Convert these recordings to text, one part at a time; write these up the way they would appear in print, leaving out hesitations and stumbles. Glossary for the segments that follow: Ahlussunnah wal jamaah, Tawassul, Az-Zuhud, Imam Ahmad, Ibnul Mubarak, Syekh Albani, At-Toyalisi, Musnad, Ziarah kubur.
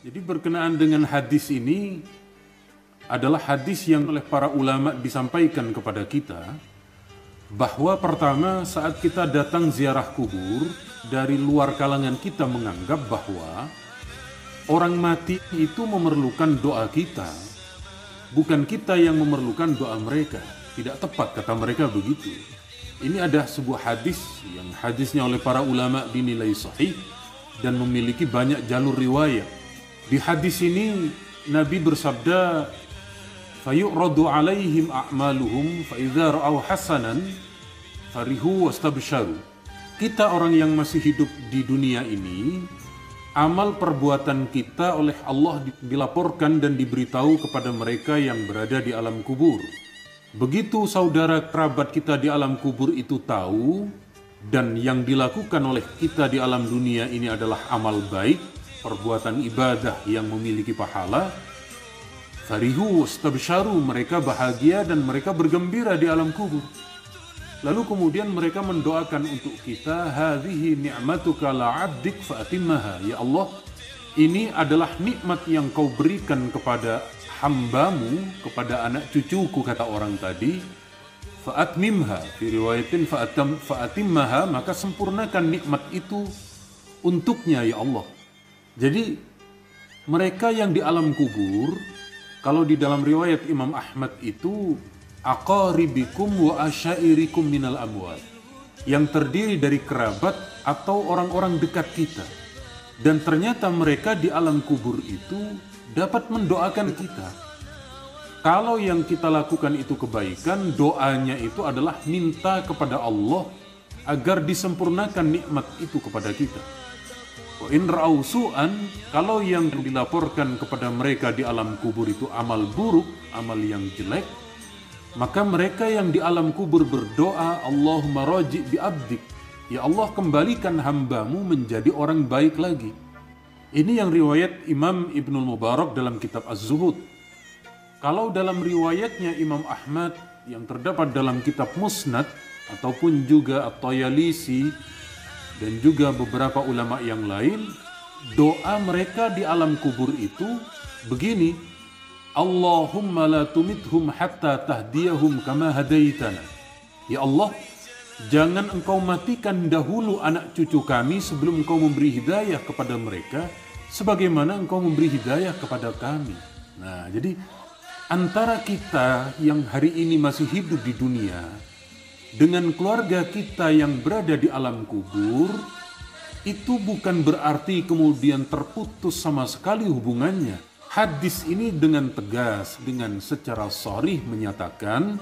Jadi berkenaan dengan hadis ini adalah hadis yang oleh para ulama disampaikan kepada kita bahwa pertama saat kita datang ziarah kubur, dari luar kalangan kita menganggap bahwa orang mati itu memerlukan doa kita, bukan kita yang memerlukan doa mereka. Tidak tepat kata mereka begitu. Ini ada sebuah hadis yang hadisnya oleh para ulama dinilai sahih dan memiliki banyak jalur riwayat. Di hadis ini Nabi bersabda, "Fayuradu 'alaihim a'maluhum fa idza ra'aw hasanan farihu wastabsharu." Kita orang yang masih hidup di dunia ini, amal perbuatan kita oleh Allah dilaporkan dan diberitahu kepada mereka yang berada di alam kubur. Begitu saudara kerabat kita di alam kubur itu tahu dan yang dilakukan oleh kita di alam dunia ini adalah amal baik, perbuatan ibadah yang memiliki pahala, farihu wastabsharu, mereka bahagia dan mereka bergembira di alam kubur. Lalu kemudian mereka mendoakan untuk kita, hadhihi ni'matuka la 'abdik fa'atimmaha. Ya Allah, ini adalah nikmat yang kau berikan kepada hambamu, kepada anak cucuku, kata orang tadi, fa'atmimha, fi riwayatin fa'atimmaha, maka sempurnakan nikmat itu untuknya ya Allah. Jadi mereka yang di alam kubur, kalau di dalam riwayat Imam Ahmad itu aqaribikum wa asyairikum minal amwat, yang terdiri dari kerabat atau orang-orang dekat kita. Dan ternyata mereka di alam kubur itu dapat mendoakan kita. Kalau yang kita lakukan itu kebaikan, doanya itu adalah minta kepada Allah agar disempurnakan nikmat itu kepada kita. In ra'au su'an, kalau yang dilaporkan kepada mereka di alam kubur itu amal buruk, amal yang jelek, maka mereka yang di alam kubur berdoa, Allahumma raji' bi'abdik, ya Allah kembalikan hambamu menjadi orang baik lagi. Ini yang riwayat Imam Ibnul Mubarak dalam kitab Az-Zuhud. Kalau dalam riwayatnya Imam Ahmad yang terdapat dalam kitab Musnad ataupun juga At-Toyalisi dan juga beberapa ulama yang lain, doa mereka di alam kubur itu begini, Allahumma la tumithum hatta tahdiyahum kama hadaitana. Ya Allah, jangan engkau matikan dahulu anak cucu kami sebelum engkau memberi hidayah kepada mereka sebagaimana engkau memberi hidayah kepada kami. Nah, jadi antara kita yang hari ini masih hidup di dunia dengan keluarga kita yang berada di alam kubur, itu bukan berarti kemudian terputus sama sekali hubungannya. Hadis ini dengan tegas, dengan secara sharih menyatakan,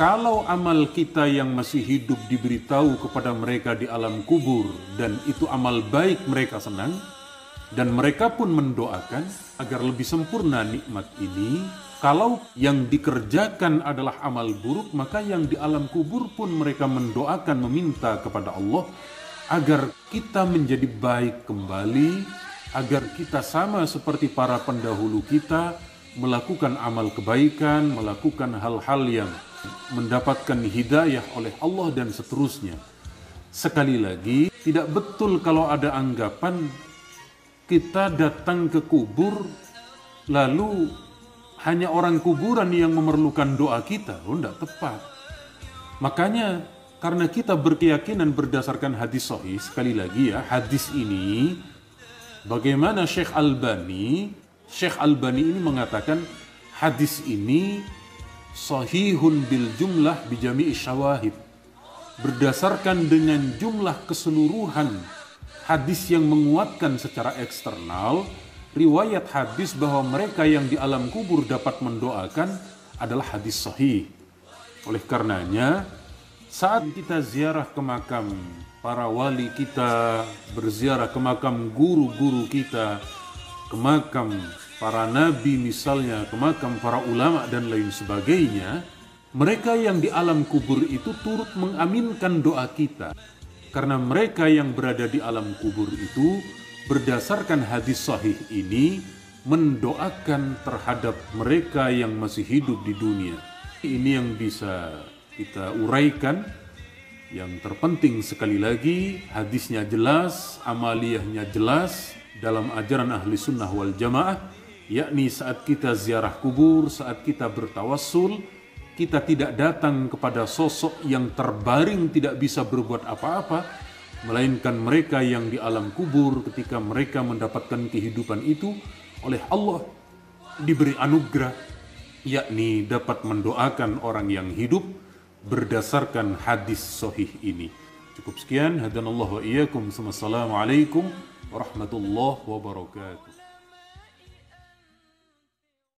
kalau amal kita yang masih hidup diberitahu kepada mereka di alam kubur, dan itu amal baik, mereka senang, dan mereka pun mendoakan agar lebih sempurna nikmat ini. Kalau yang dikerjakan adalah amal buruk, maka yang di alam kubur pun mereka mendoakan, meminta kepada Allah agar kita menjadi baik kembali, agar kita sama seperti para pendahulu kita, melakukan amal kebaikan, melakukan hal-hal yang mendapatkan hidayah oleh Allah dan seterusnya. Sekali lagi, tidak betul kalau ada anggapan kita datang ke kubur lalu hanya orang kuburan yang memerlukan doa kita. Oh, tidak tepat. Makanya karena kita berkeyakinan berdasarkan hadis sahih, sekali lagi ya, hadis ini bagaimana Syekh Albani ini mengatakan hadis ini sahihun bil jumlah bijami'i syawahid, berdasarkan dengan jumlah keseluruhan hadis yang menguatkan secara eksternal. Riwayat hadis bahwa mereka yang di alam kubur dapat mendoakan adalah hadis sahih. Oleh karenanya, saat kita ziarah ke makam para wali kita, berziarah ke makam guru-guru kita, ke makam para nabi misalnya, ke makam para ulama dan lain sebagainya, mereka yang di alam kubur itu turut mengaminkan doa kita. Karena mereka yang berada di alam kubur itu berdasarkan hadis sahih ini mendoakan terhadap mereka yang masih hidup di dunia. Ini yang bisa kita uraikan. Yang terpenting sekali lagi, hadisnya jelas, amaliyahnya jelas dalam ajaran Ahlussunnah wal jamaah, yakni saat kita ziarah kubur, saat kita bertawassul, kita tidak datang kepada sosok yang terbaring tidak bisa berbuat apa-apa, melainkan mereka yang di alam kubur ketika mereka mendapatkan kehidupan itu oleh Allah diberi anugerah, yakni dapat mendoakan orang yang hidup berdasarkan hadis sahih ini. Cukup sekian. Hadanallahu wa iyyakum. Assalamualaikum warahmatullahi wabarakatuh.